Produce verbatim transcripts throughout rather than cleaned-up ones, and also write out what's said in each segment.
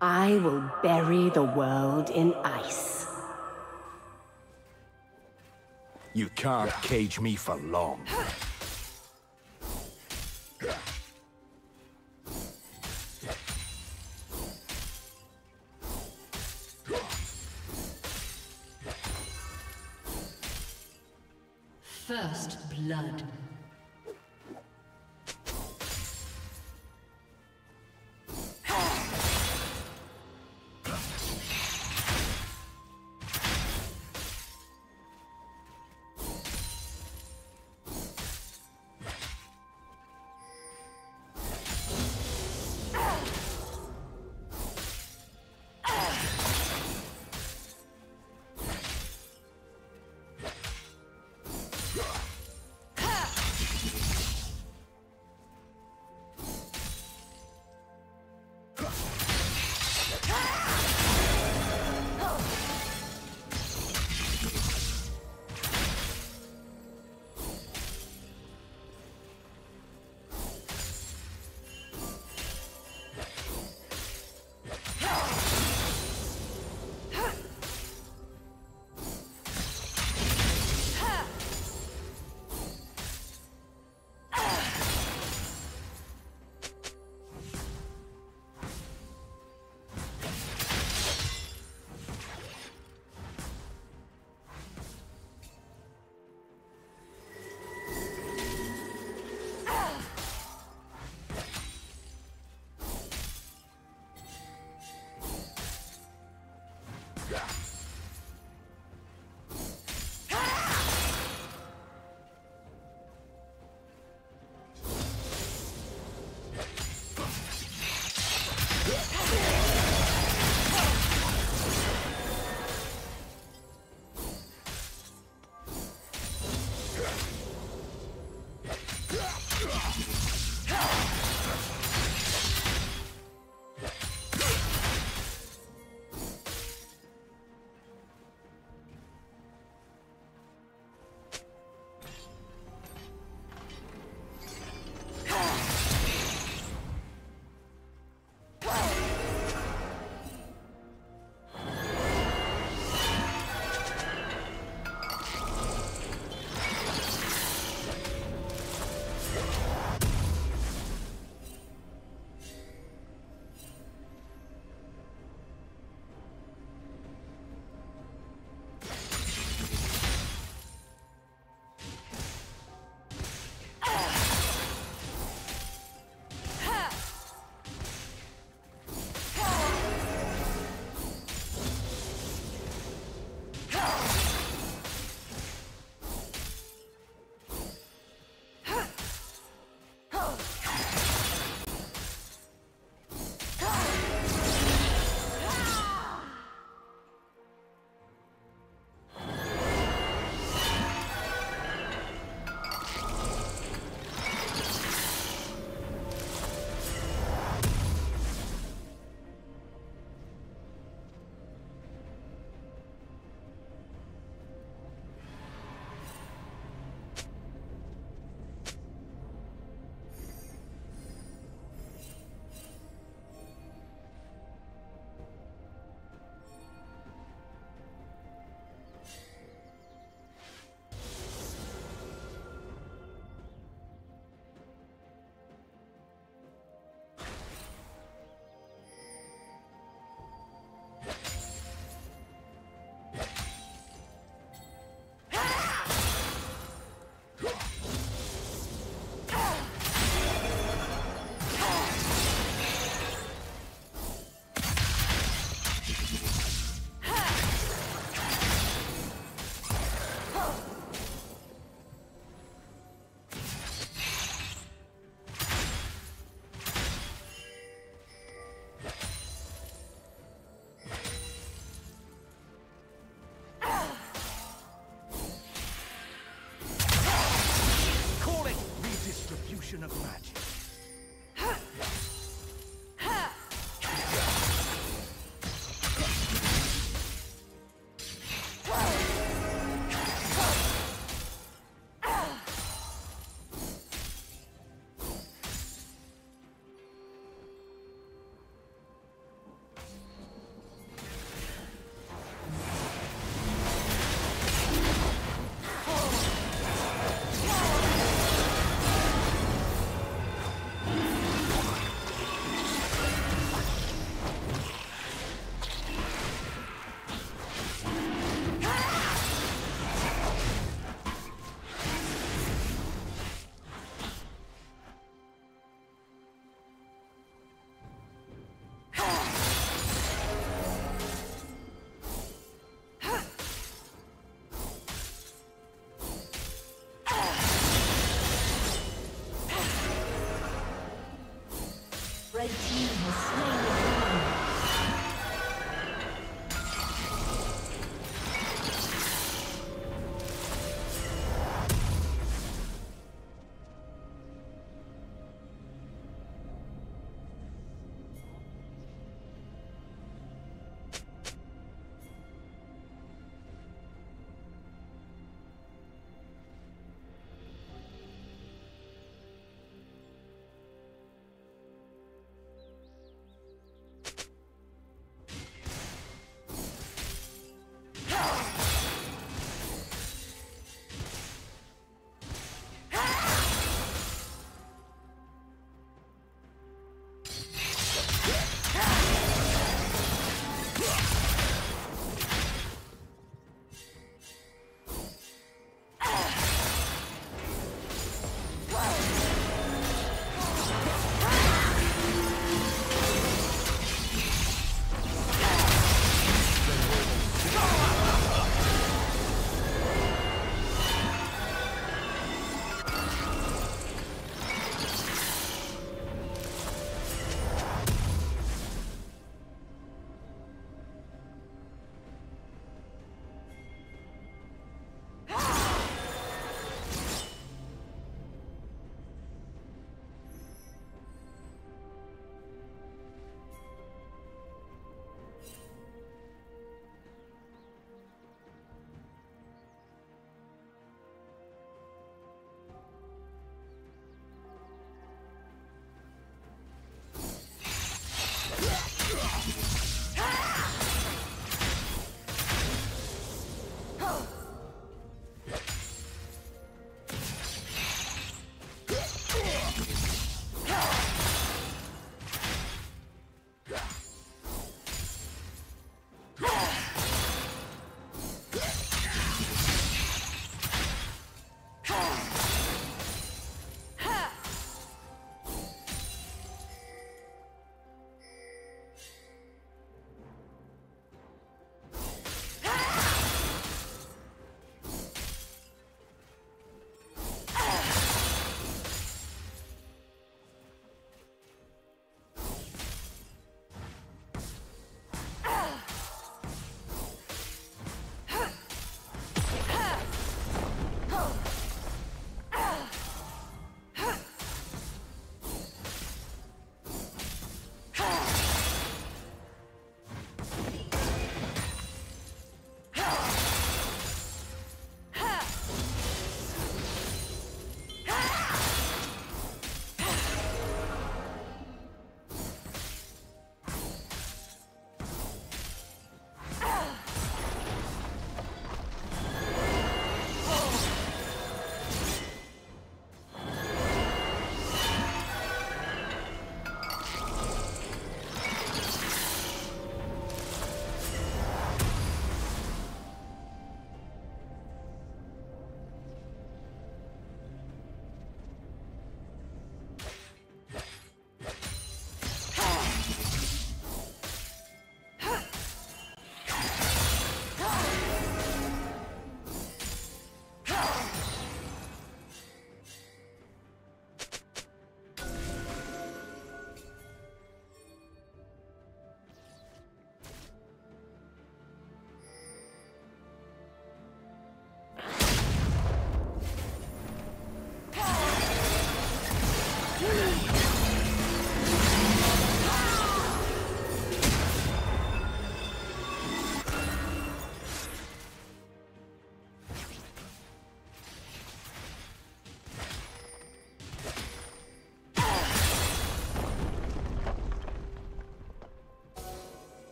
I will bury the world in ice. You can't cage me for long. First blood.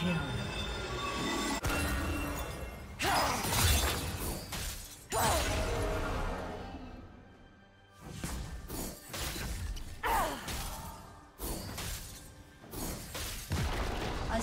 kill. A